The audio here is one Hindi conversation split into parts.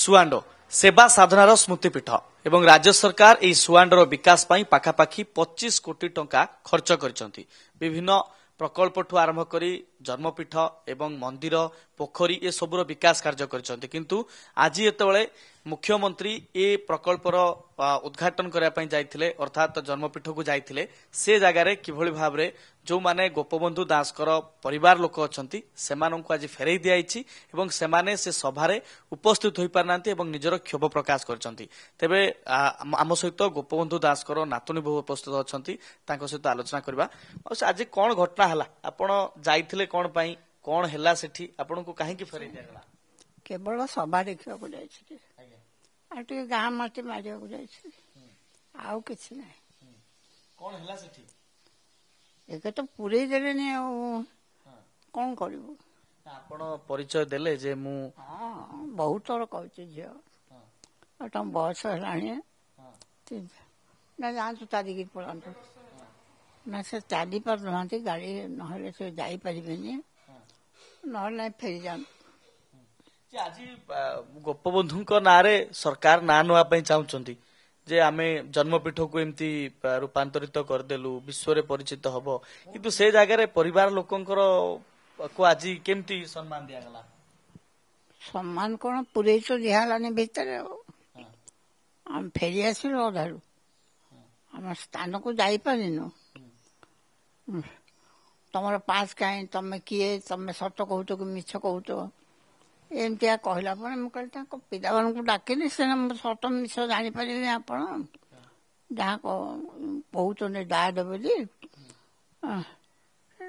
सुआंडो सेवा साधनार स्मृतिपीठ एवं राज्य सरकार एई सुआंडोर विकास पाई पाखापाखी 25 कोटी टंका खर्च करिसंती। विभिन्न प्रकल्पठू आरंभ करी जन्मपीठ एवं मंदिर पोखरी ए सबुर विकास कार्य करिसंती, किंतु आज एतबेले मुख्यमंत्री ए प्रकल्पर उद्घाटन करने जाइथिले अर्थात जन्मपीठ को जाइथिले से जगार किभली भाव में जो माने गोपबंधु दासकर परिवार लोक अछंती सेमानंकु आज फेरई दियाइछि एवं सेमाने से सभारे उपस्थित होई पारनांती एवं निजर क्षोभ प्रकाश करछंती। तेबे आम सहित गोपबंधु दासकर नातुनी बहु उपस्थित अछंती, तांको सहित आलोचना करबा। आज कोन घटना हला, आपण जाइथिले कोन पई, कोन हला सेठी, आपनकु काहे कि फेरई दियागला? केवल सभा देखा जाइछि, गाँ मटी मार तो पूरे कौन कर परिचय देले जे मु बहुत थर कहते झी तुम बयस है जातु तारिक पड़ा ना से चली पार ना गाड़ी नारे ना फेरी जा। आज गोपबंधु ना सरकार ना ना चाहती जे आमे जन्मपीठ को एमती रूपांतरित करदेलु विश्व परिचित हम, किंतु से जगार परिवार लोकंकर को आज केमती सम्मान दिगला? सम्मान कौन पूरे तो दिहालानी भितर आम फेरी आसल अधारू आम स्थान को जापारिनु तुम पास कहीं तुम किए तुम सत कौ कि मिछ कौ एमती कहला पिता को डाकिली से सत मिश जापर आप जहाँ बहुत डायड बोली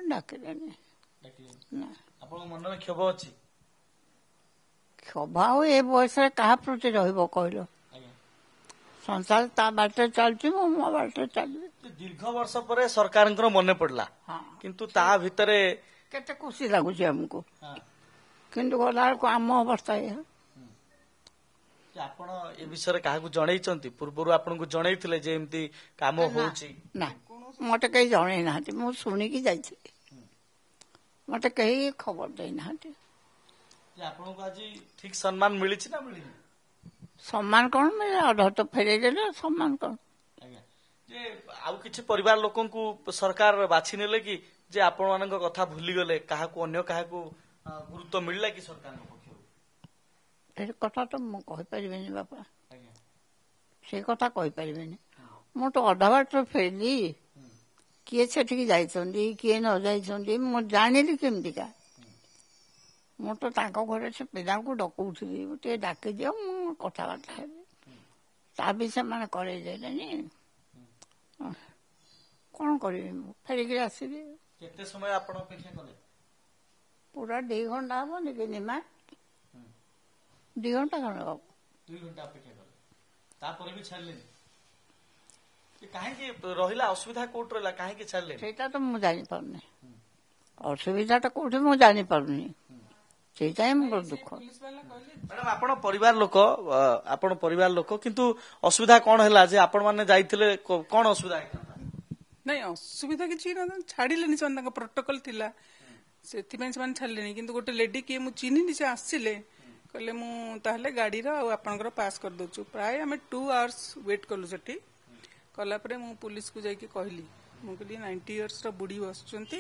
डाकिले मन क्षोभ अच्छी क्षोभ ये बयस क्या प्रति रही संसार बाटे चलती मो बाटे चलती दीर्घ वर्ष पर सरकार मन पड़ा किंतु भितर केते खुशी लगुच हमको किंतु को आम अवस्था विषय क्या पूर्व आपको जनईले कम हो मत कहीं जन ना मुझे शुणिकी जा मत कहीं खबर देना आज ठीक सम्मान मिली ना मिली सम्मान कौन मिले अध तो फेरे देना सम्मान कौन आउ कि परिवार लोक सरकार बाछी ने कि आपण मान कथा भूलीगले क्या क्या गुरुत्व मिलला कि सरकार कथा तो मुझे बापा से कथा कहीपरि मु तो अधा बाट फेरली किए से किए न जाइए मुझे जानी केमती का मुझे घर से पिला को डकाउली टे डाक दि मु कथबार्ता है से मैंने करेदेले कौन कर फेरिक आसली समय पूरा 2 घंटा हम लेकिन मैं 2 घंटा खंड बाबू 2 घंटा अपेक्षा कर तापर भी छाड़ लेनी ये काहे के रहिला असुविधा कोट रहला काहे के छाड़ लेनी सेटा तो मु जानि पाउने असुविधा तो कोठे मु जानि पाउने सेटा हम को दुख। मैडम आपण परिवार लोक किंतु असुविधा कोन हला जे आपण माने जाइथिले कोन असुविधा नहीं असुविधा कि छी ना छाड़ी लेनी सन तक प्रोटोकॉल थिला से छाड़े कि गोटे लेडी किए मुझे चिन्हनी से आसले कहले मुझे गाड़ी आपंकर पास कर दूचु प्राय आम 2 आवर्स वेट कलु से कलापर मु पुलिस को जाकि कहली मुझे 90 इयर्स बुढ़ी बसुंच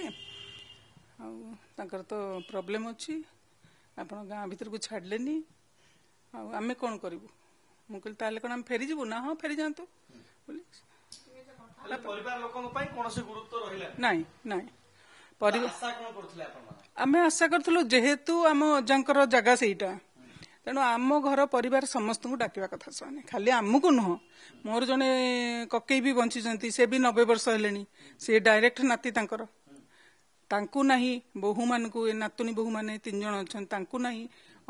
तो प्रोब्लेम अच्छी आप गाँ भर को छाड़े आम कौन करूँ मुझे कौन आम फेरी जीवु ना हाँ फेरी जातु ना ना आम आशा करूँ जेहेतु आम जर जगह से तेणु आम घर परिवार समस्त को डाक कथा से खाली आमको नुह मोर जड़े ककई भी बंची से भी 90 वर्ष है सी डायरेक्ट नाती ना बोहू मान नातुणी बोहू मान 3 जन अच्छा ना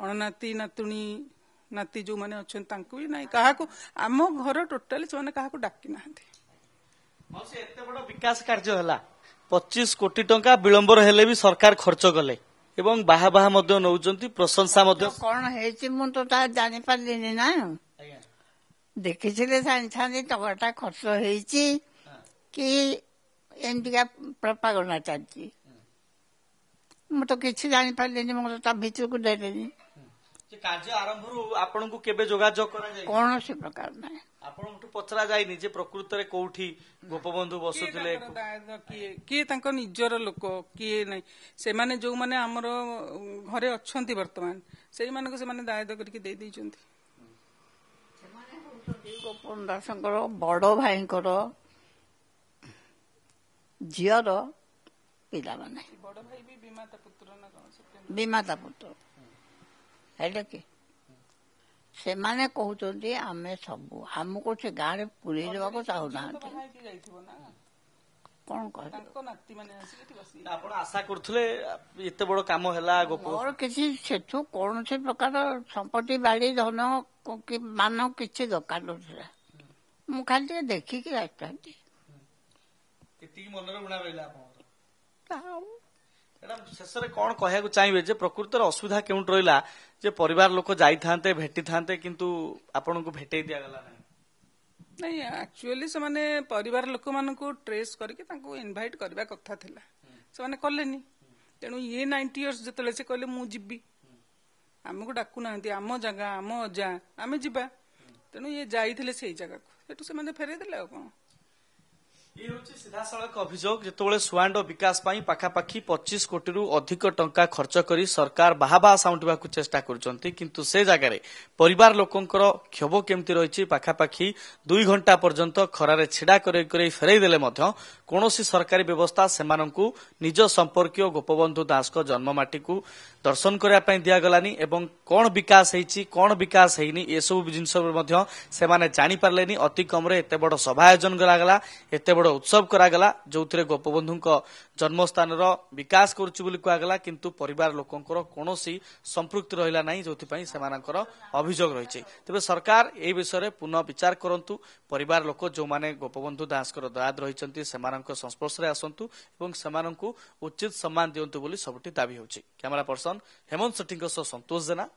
अणनाती नातुणी नाती जो मैंने अच्छा भी ना क्या आम घर टोटाली से क्या डाकी ना विकास कार्य है 25 कोटी टंका विलंबर हेले भी सरकार खर्च कले एवं बाहा बाहा मध्य नौजंती प्रशंसा मध्य कोन हेची मन तो जानि पालिनी ना देखि छिले सानछानी टबटा खर्च हेची कि एमटीका प्रोपागेंडा चलची मु तो किछि जानि पालिनी मु तो भितर को देलेनी कार्य आरंभ आपण को केबे जोगाजो करा जाय कोन से प्रकार ना आपण तो पचरा जाय नि जे प्रकृत रे कोठी गोपबंधु बसुथिले की तांको निजर लोक की नै से माने जो माने हमर घरे अछंती वर्तमान से माने को से माने दायद करके दे दै चंती से माने होतो गोपबंधु दासंकर बडो भाईंकर जियर पिला माने बडो भाई भी बीमाता पुत्र ना कोन बीमाता पुत्र से माने कहते आम सब आमको से गाँव पुरे देवाक चाहूना कौन आशा कर किसी से कौन से प्रकार संपत्ति बाड़ी धन मान कि दरकार ना मुझे खाली देखिकी शेष कौन कहू चाहिए प्रकृत असुविधा क्यों रहा परिवार लोक जाई थांते भेटी थांते किंतु आपण को भेटे दिया गला नहीं एक्चुअली से माने परिवार लोक मान को ट्रेस करके तांको इनवाइट करबा कथा थिला से माने करलेनी तेनु ये 90 इयर्स जतले से कहले मु जिबी हमको डाकू नांती आम जगह आम अजा आमे जिबा तेनु ये जाई थिले सेही जगह को सेटू से माने फेरे देला कोन ये होची सीधा सड़क अभियोग जेतोले सुआंडो विकास पाई पाखापाखी 25 कोटी रु अधिक टंका खर्च करी सरकार बाहाबा साउंटवा को चेष्टा करचंती किंतु से जागा रे परिवार लोकंकर क्षोभ केमती रहिची पाखापाखी 2 घंटा पर्यंत खरा रे छिडा करे करे फेरै देले मध्य कोनोसी सरकारी व्यवस्था सेमानंकु निज संपर्कीय गोपबंधु दास को जन्ममाटी को दर्शन करया पई दिया गलानी एवं कोन विकास हेची कोन विकास हेनी ए सब जिंस मध्य से माने जानि परलेनी अति कम रे एते बड सभा आयोजन गलागला एते उत्सव करागला जो गोपबंधु जन्मस्थान विकास करा किंतु परिवार लोकंकर कौन संपृक्ति रहा ना जो अभियोग रही तेज सरकार ए विषय पुनः विचार करंतु परिवार लोक जो माने गोपबंधु दास दयाद रही संस्पर्श में आसतु और उचित सम्मान दिवत सबुटी दावी हो। कैमरा पर्सन हेमंत सेठी सन्तोष जेना।